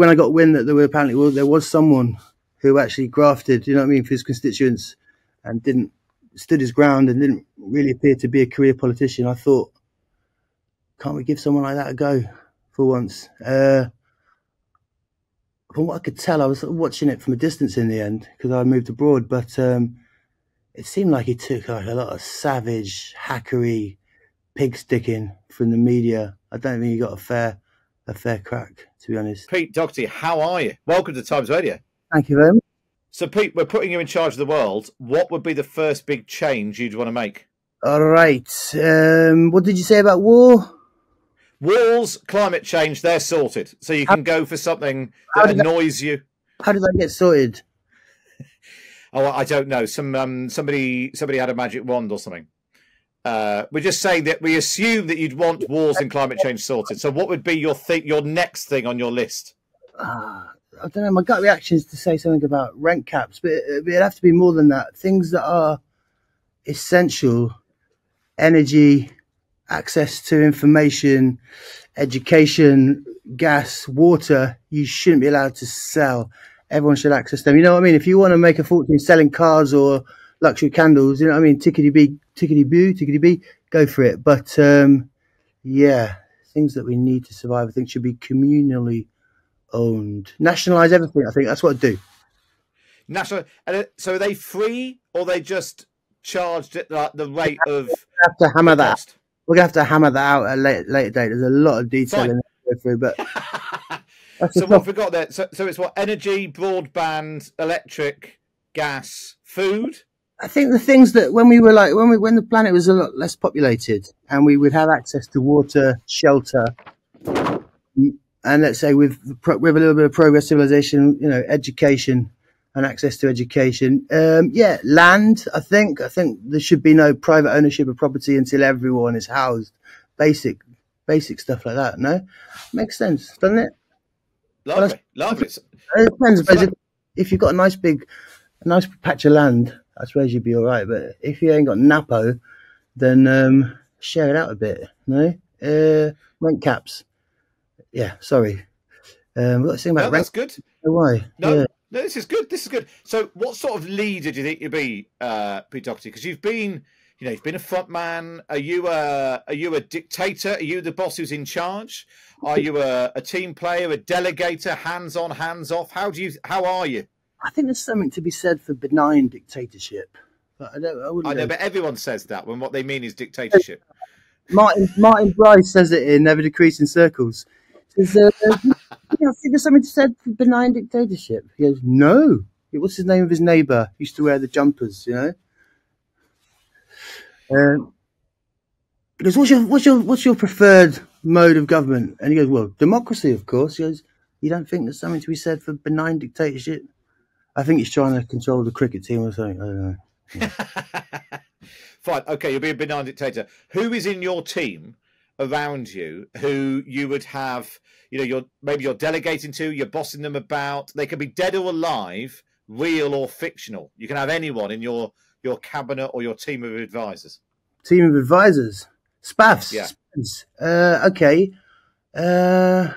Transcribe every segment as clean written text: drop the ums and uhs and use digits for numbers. when I got wind that there were apparently, well, there was someone who actually grafted, you know what I mean, for his constituents and didn't, stood his ground and didn't really appear to be a career politician, I thought, can't we give someone like that a go for once? From what I could tell, I was watching it from a distance in the end because I moved abroad, but it seemed like he took like a lot of savage, hackery, pig sticking from the media. I don't think he got a fair crack, to be honest. Pete Doherty, how are you? Welcome to Times Radio. Thank you very much. So, Pete, we're putting you in charge of the world. What would be the first big change you'd want to make? All right. What did you say about war? Walls, climate change, they're sorted. So you can go for something that annoys you. How did that get sorted? Oh, I don't know. Somebody had a magic wand or something. We're just saying that we assume that you'd want wars and climate change sorted. So what would be your next thing on your list? I don't know. My gut reaction is to say something about rent caps, but it'd have to be more than that. Things that are essential, energy, access to information, education, gas, water, you shouldn't be allowed to sell. Everyone should access them. You know what I mean? If you want to make a fortune selling cars or luxury candles, you know what I mean? Tickety-boo, go for it. But, yeah, things that we need to survive, I think, should be communally owned. Nationalise everything, I think. That's what I'd do. National. So are they free or they just charged at like the rate of... have to hammer that cost? We're going to have to hammer that out at a later date. There's a lot of detail in there to go through, but... So what I forgot there. So it's what? Energy, broadband, electric, gas, food? I think the things that when we were like... When the planet was a lot less populated and we would have access to water, shelter, and let's say with a little bit of progress, civilization, you know, education and access to education. Yeah, land, I think there should be no private ownership of property until everyone is housed. Basic stuff like that, no? Makes sense, doesn't it? Lovely, well, lovely. It depends, but if you've got a nice patch of land, I suppose you'd be all right. But if you ain't got Napo, then share it out a bit, no? Rent caps. Yeah, sorry. We've got to think about rent. That's good. Why? No. Yeah. No, this is good. This is good. So what sort of leader do you think you'd be, Pete Doherty? Because you've been a front man. Are you a dictator? Are you the boss who's in charge? Are you a team player, a delegator, hands on, hands off? How are you? I think there's something to be said for benign dictatorship. But I know, but everyone says that when what they mean is dictatorship. Martin Bryce says it in Never Decreasing Circles. I think there's something to said for benign dictatorship. He goes, no. What's his name of his neighbour? He used to wear the jumpers, you know. He goes, what's your preferred mode of government? And he goes, well, democracy, of course. He goes, you don't think there's something to be said for benign dictatorship? I think he's trying to control the cricket team or something. I don't know. Yeah. Fine. Okay, you'll be a benign dictator. Who is in your team around you who you would have, you know, maybe you're delegating to, you're bossing them about? They can be dead or alive, real or fictional. You can have anyone in your cabinet or your team of advisors. Team of advisors, spaffs. Yeah. Okay. I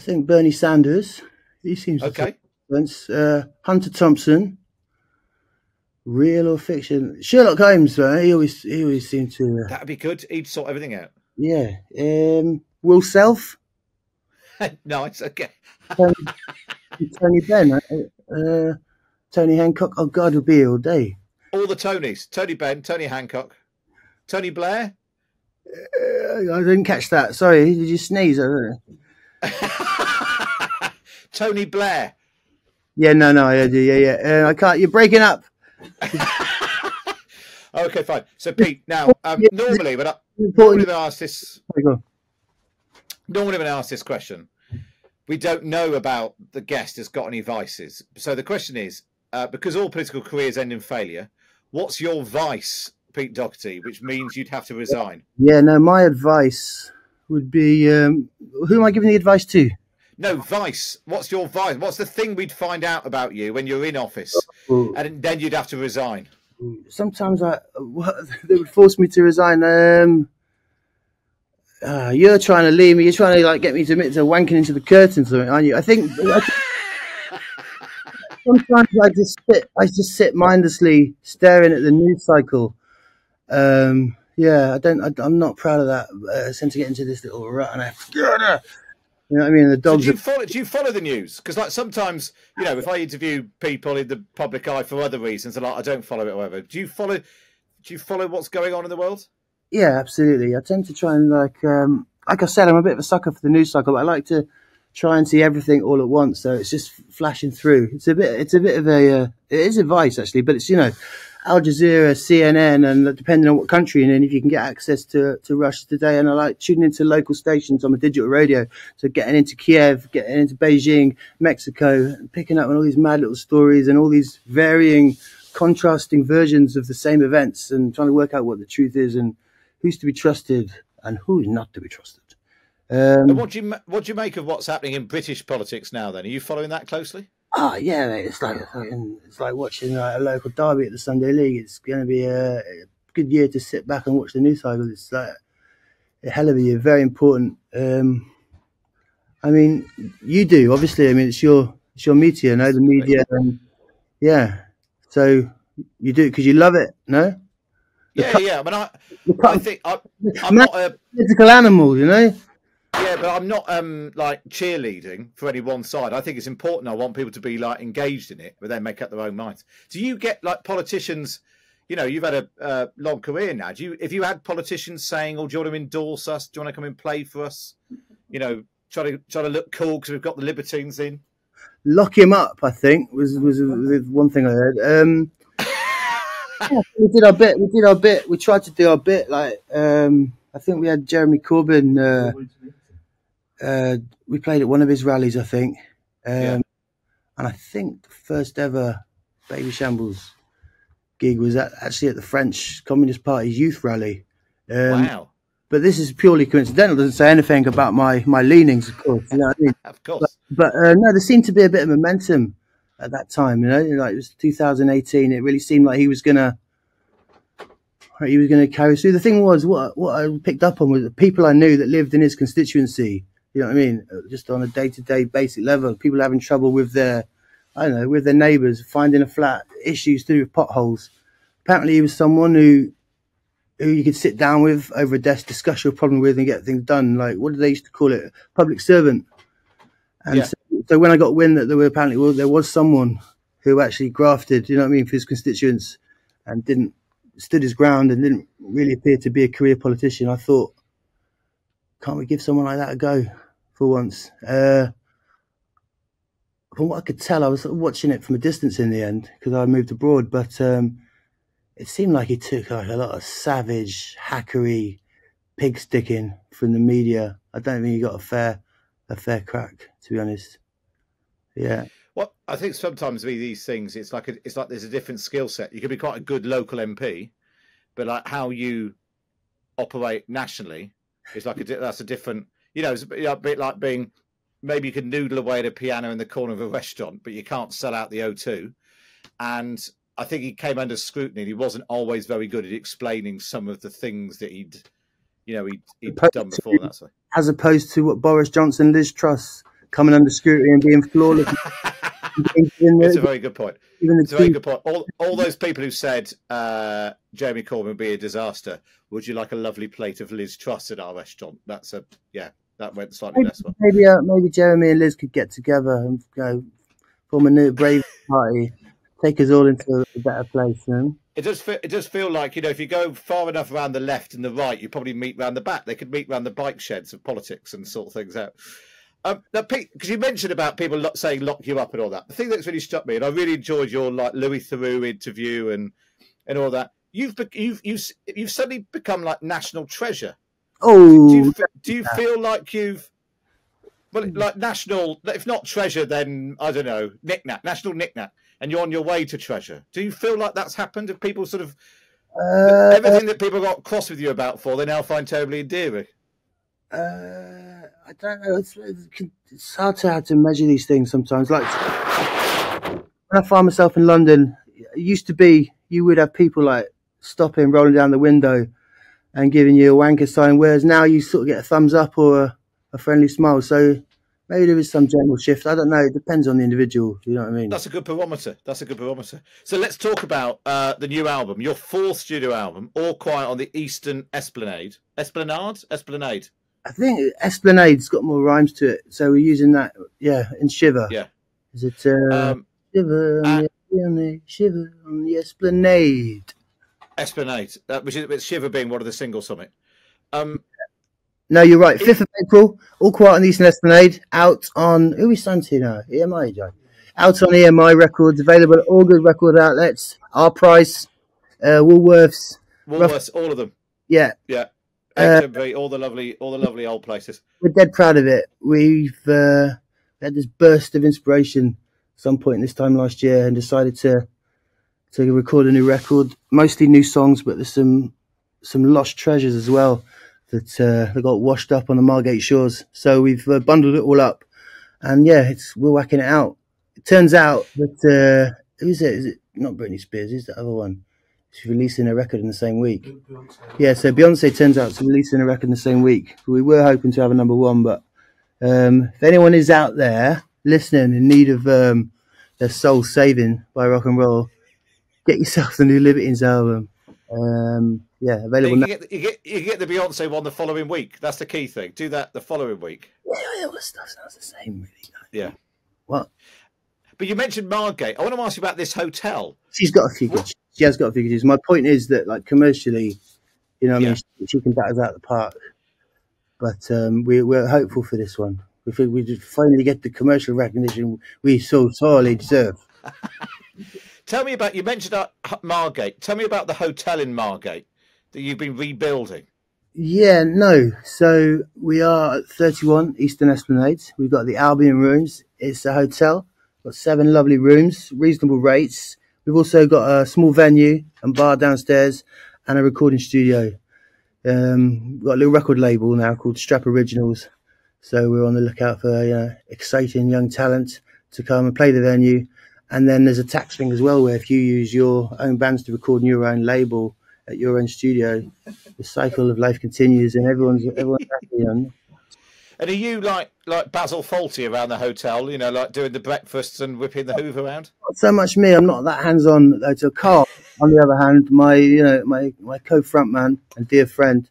think Bernie Sanders. He seems okay. Hunter Thompson. Real or fiction? Sherlock Holmes, right? He always seemed to. That'd be good. He'd sort everything out. Yeah. Will Self. Nice. Okay. Tony Blair. Tony Hancock. Oh God, it'll be here all day. All the Tonys. Tony Benn. Tony Hancock. Tony Blair. I didn't catch that. Sorry. Did you sneeze? I don't know. Tony Blair. Yeah. No. Yeah. I can't. You're breaking up. Okay, fine. So Pete, now normally when I ask this question, we don't know about the guest has got any vices. So the question is, because all political careers end in failure, what's your vice, Pete Doherty, which means you'd have to resign? Yeah, no, my advice would be who am I giving the advice to? No, vice. What's your vice? What's the thing we'd find out about you when you're in office? Ooh. And then you'd have to resign? Sometimes they would force me to resign. you're trying to leave me. You're trying to like get me to admit to wanking into the curtains, aren't you? I think sometimes I just sit mindlessly staring at the news cycle. Yeah, I'm not proud of that. I tend to get into this little rut, and I have to, you know what I mean? The dogs. So do you follow the news? Because like sometimes, you know, if I interview people in the public eye for other reasons, and like, I don't follow it, or whatever. Do you follow what's going on in the world? Yeah, absolutely. I tend to try and like I said, I'm a bit of a sucker for the news cycle. But I like to try and see everything all at once, so it's just flashing through. It is a vice actually, but it's, you know, Al Jazeera, CNN, and depending on what country you're in, if you can get access to Russia Today. And I like tuning into local stations on my digital radio, so getting into Kiev, getting into Beijing, Mexico, picking up on all these mad little stories and all these varying, contrasting versions of the same events, and trying to work out what the truth is and who's to be trusted and who's not to be trusted. What do you make of what's happening in British politics now? Then, are you following that closely? Oh, yeah, mate. It's like watching like, a local derby at the Sunday League. It's going to be a good year to sit back and watch the news cycle. It's like a hell of a year, very important. I mean, you do obviously. I mean, it's your media, no? The media, and yeah. So you do it because you love it, no? Yeah. But I think I'm not a political animal, you know. Yeah, but I'm not like cheerleading for any one side. I think it's important. I want people to be like engaged in it, but then make up their own minds. Do you get like politicians? You know, you've had a long career now. If you had politicians saying, "Oh, do you want to endorse us? Do you want to come and play for us? You know, try to look cool because we've got the Libertines in." Lock him up, I think, was one thing I heard. Yeah, we did our bit. We did our bit. We tried to do our bit. Like I think we had Jeremy Corbyn. We played at one of his rallies, I think, and I think the first ever Baby Shambles gig was actually at the French Communist Party's youth rally. Wow! But this is purely coincidental. Doesn't say anything about my leanings, of course. You know what I mean? Of course. But no, there seemed to be a bit of momentum at that time. You know, like it was 2018. It really seemed like he was going to carry us through. The thing was, what I picked up on was the people I knew that lived in his constituency. You know what I mean? Just on a day-to-day basic level, people having trouble with their, I don't know, with their neighbours, finding a flat, issues to do with potholes. Apparently, he was someone who you could sit down with over a desk, discuss your problem with, and get things done. Like, what did they used to call it? Public servant. And so when I got wind that there was someone who actually grafted, you know what I mean, for his constituents, and stood his ground and didn't really appear to be a career politician, I thought, can't we give someone like that a go for once? From what I could tell, I was watching it from a distance in the end because I moved abroad, but it seemed like he took like a lot of savage, hackery pig sticking from the media. I don't think he got a fair crack, to be honest. Yeah. Well, I think sometimes with these things, it's like there's a different skill set. You could be quite a good local MP, but like how you operate nationally. It's like that's a different, you know, it's a bit like being, maybe you can noodle away at a piano in the corner of a restaurant, but you can't sell out the O2. And I think he came under scrutiny. And he wasn't always very good at explaining some of the things that he'd done before. That's right. As opposed to what Boris Johnson, Liz Truss, coming under scrutiny and being flawless. It's a very good point. It's a very good point. All those people who said Jeremy Corbyn would be a disaster. Would you like a lovely plate of Liz Truss at our restaurant? That went slightly less well. Maybe Jeremy and Liz could get together and go form a new brave party, take us all into a better place. Then it does feel like, you know, if you go far enough around the left and the right, you probably meet round the back. They could meet round the bike sheds of politics and sort things out. Now, Pete, because you mentioned about people saying lock you up and all that, the thing that's really struck me, and I really enjoyed your like Louis Theroux interview and all that. You've suddenly become like national treasure. Oh, do you feel like you've, well, like national, if not treasure, then I don't know, knick-knack, national knick-knack, and you're on your way to treasure. Do you feel like that's happened? Have people sort of everything that people got cross with you about for, they now find terribly endearing? I don't know. It's hard to measure these things sometimes. Like when I find myself in London, it used to be you would have people like stopping, rolling down the window, and giving you a wanker sign, whereas now you sort of get a thumbs up or a friendly smile. So maybe there is some general shift. I don't know. It depends on the individual. Do you know what I mean? That's a good barometer. That's a good barometer. So let's talk about the new album, your fourth studio album, All Quiet on the Eastern Esplanade. Esplanade? Esplanade. I think Esplanade's got more rhymes to it. So we're using that, yeah, in Shiver. Yeah. Is it Shiver on the Shiver on the Esplanade? Esplanade, which is with Shiver being one of the singles from it. No, you're right. 5th of April, All Quiet on the Eastern Esplanade, out on, who are we signed to now? EMI, John. Out on EMI Records, available at all good record outlets, Our Price, Woolworths. Woolworths, all of them. Yeah. Yeah. XMV, all the lovely old places. We're dead proud of it. We've had this burst of inspiration at some point this time last year and decided to record a new record, mostly new songs, but there's some lost treasures as well that got washed up on the Margate shores. So we've bundled it all up, and yeah, we're whacking it out. It turns out that who is it? Is it not Britney Spears? Who's the other one? She's releasing a record in the same week. Yeah, so Beyonce turns out to releasing a record in the same week. We were hoping to have a number 1, but if anyone is out there listening in need of their soul saving by rock and roll, get yourself the new Libertines album. Yeah, available now. You get the Beyonce one the following week. That's the key thing. Do that the following week. Yeah, all the stuff sounds the same, really. Yeah. What? But you mentioned Margate. I want to ask you about this hotel. She's got a few good. She has got a few good. My point is that, like, commercially, you know, I mean, she can bat us out of the park. But we're hopeful for this one. We think we just finally get the commercial recognition we so sorely deserve. Tell me about, you mentioned Margate. Tell me about the hotel in Margate that you've been rebuilding. Yeah, no. So we are at 31 Eastern Esplanade. We've got the Albion Rooms. It's a hotel. We've got 7 lovely rooms, reasonable rates. We've also got a small venue and bar downstairs and a recording studio. We've got a little record label now called Strap Originals. So we're on the lookout for exciting young talent to come and play the venue. And then there's a tax thing as well, where if you use your own bands to record in your own label at your own studio, the cycle of life continues and everyone's happy. And are you like Basil Fawlty around the hotel, you know, like doing the breakfasts and whipping the Hoover around? Not so much me. I'm not that hands-on. Carl, on the other hand, my co-frontman and dear friend,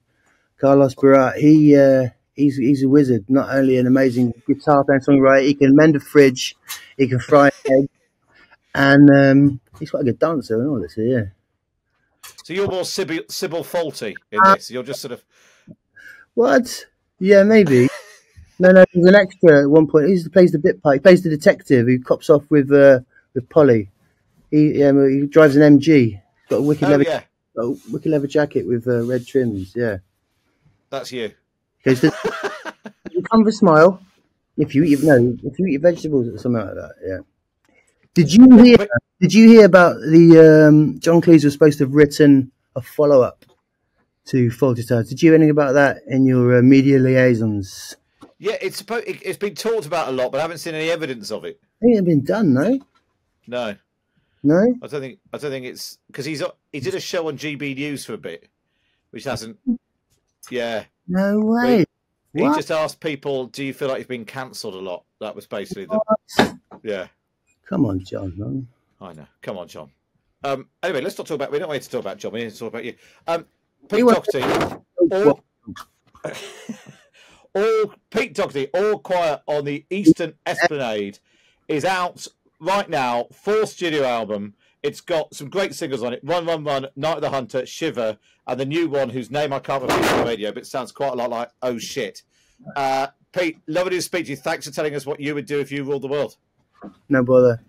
Carlos Barat, he's a wizard. Not only an amazing guitar player and songwriter, he can mend a fridge, he can fry an egg, and he's quite a good dancer and all this. Yeah. So you're more Sybil Fawlty in this. You're just sort of what? Yeah, maybe. No, he's an extra at one point. He plays the bit part. He plays the detective who cops off with Polly. He drives an MG. Got a wicked leather jacket with red trims. Yeah, that's you. Okay, so you come with a smile if you eat your vegetables or something like that. Yeah. Did you hear about the John Cleese was supposed to have written a follow up to Fawlty Towers? Did you hear anything about that in your media liaisons? Yeah, it's been talked about a lot, but I haven't seen any evidence of it. I think it's been done, no? No, no. I don't think it's because he did a show on GB News for a bit, which hasn't. Yeah. No way. He just asked people, "Do you feel like you've been cancelled a lot?" That was basically the. Yeah. Come on, John. Man. I know. Come on, John. Anyway, let's not talk about. We don't want to talk about John. We need to talk about you. Pete Doherty. Pete Doherty, All Quiet on the Eastern Esplanade, is out right now. 4th studio album. It's got some great singles on it. Run, Run, Run, Night of the Hunter, Shiver, and the new one whose name I can't remember on the radio, but it sounds quite a lot like Oh Shit. Pete, lovely to speak to you. Thanks for telling us what you would do if you ruled the world. No bother.